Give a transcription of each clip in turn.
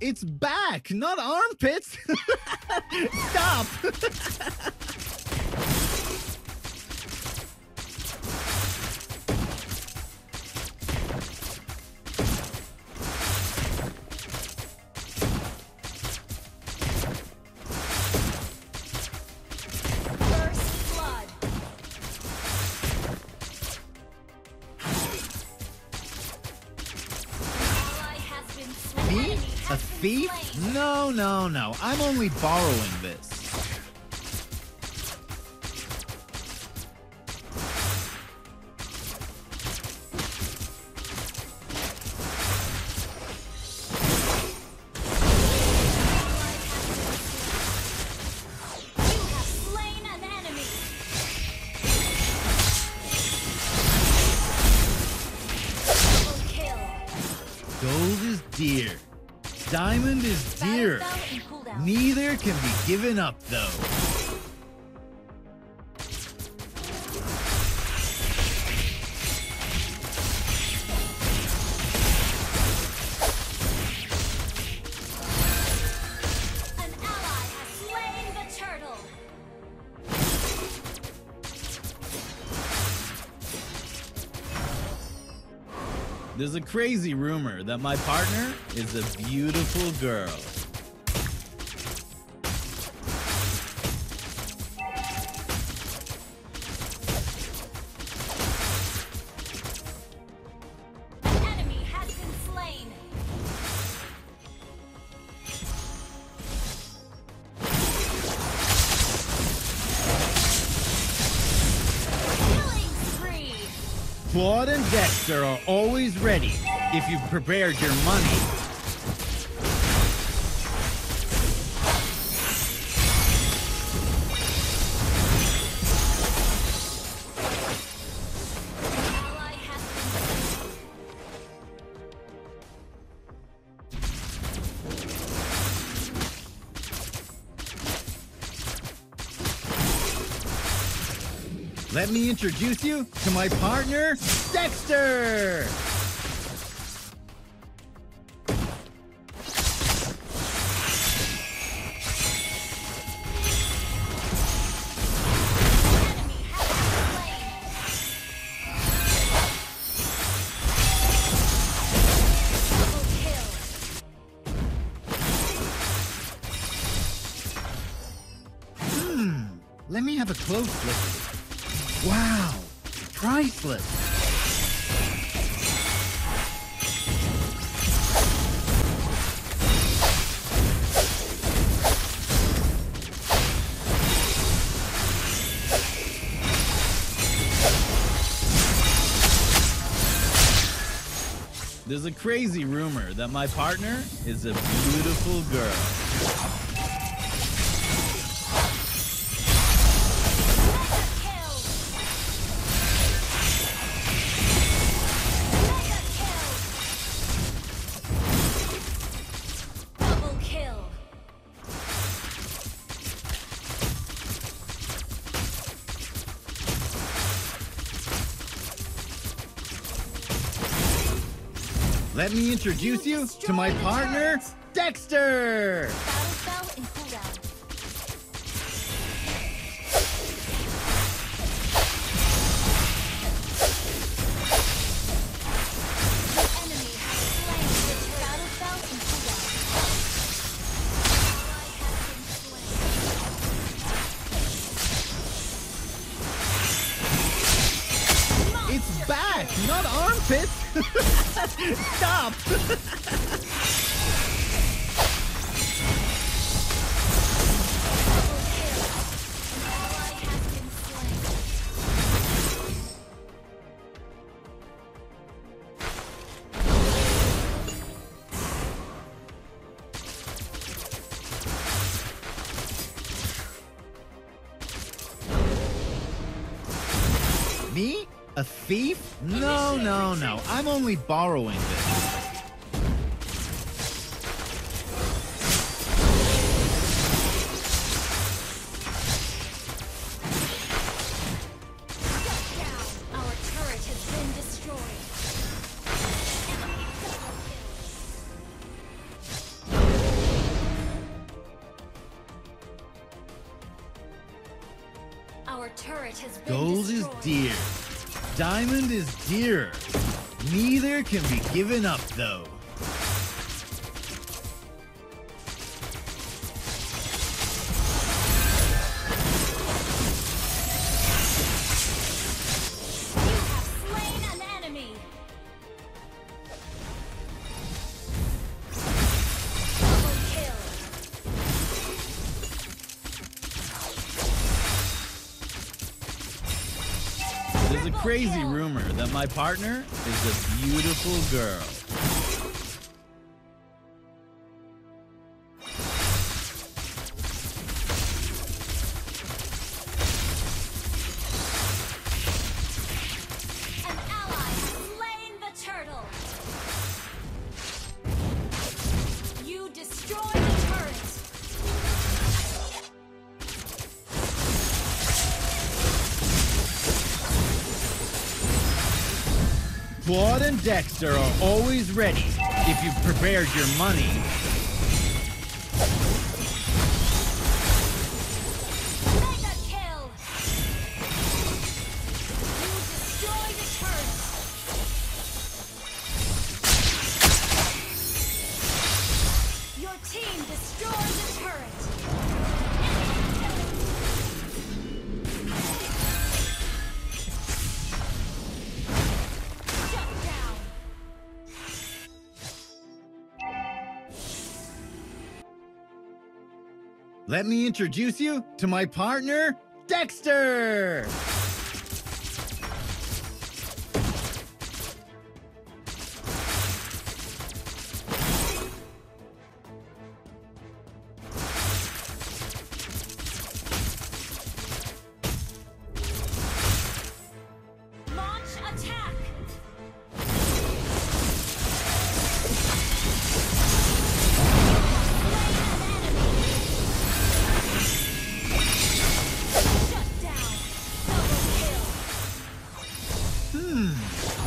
It's back, not armpits. Stop. A thief? No, no, no. I'm only borrowing this. Gold is dear. Diamond is dear. Neither can be given up, though. An ally has slain the turtle. There's a crazy rumor that my partner is a beautiful girl. An enemy has been slain. Claude and Dexter are always ready if you've prepared your money. Let me introduce you to my partner, Dexter! Let me have a close look. Wow, priceless. There's a crazy rumor that my partner is a beautiful girl. Let me introduce you to my partner, Dexter! It's back, not armpits! Stop! Me? A thief? No, no, no. I'm only borrowing this. Gold is dear. Diamond is dearer. Neither can be given up, though. There's a crazy rumor that my partner is a beautiful girl. An ally slain the turtle. You destroyed the turret. Claude and Dexter are always ready, if you've prepared your money. Mega kill! You destroy the turret! Your team destroys the turret! Let me introduce you to my partner, Dexter!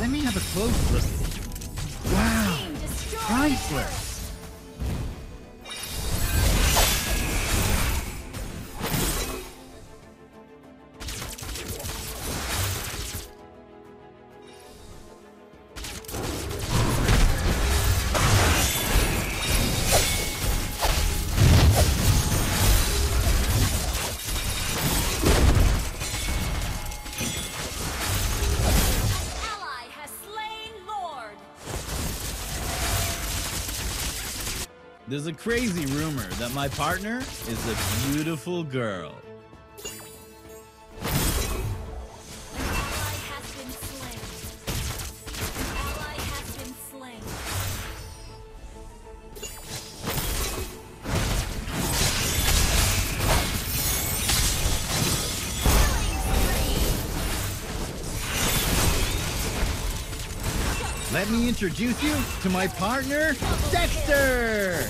Let me have a close look. Wow, priceless. There's a crazy rumor that my partner is a beautiful girl. Let me introduce you to my partner, Dexter!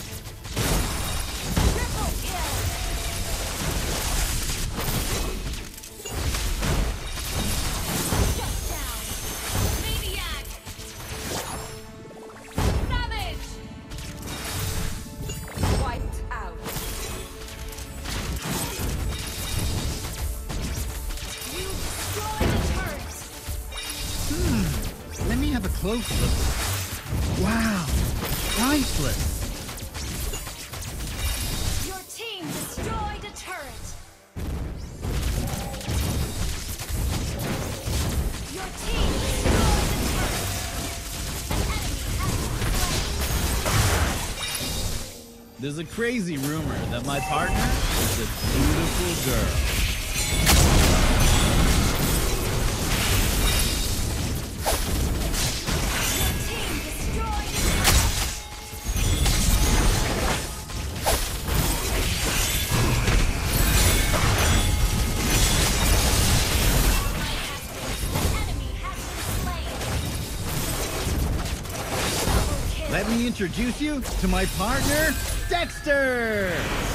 Triple kill! Shut down! Maniac! Savage! Wiped out! You destroyed the turret! Let me have a close look. Wow, priceless. Your team destroyed a turret. Your team destroyed a turret. An enemy has been slain. There's a crazy rumor that my partner is a beautiful girl. Let me introduce you to my partner, Dexter!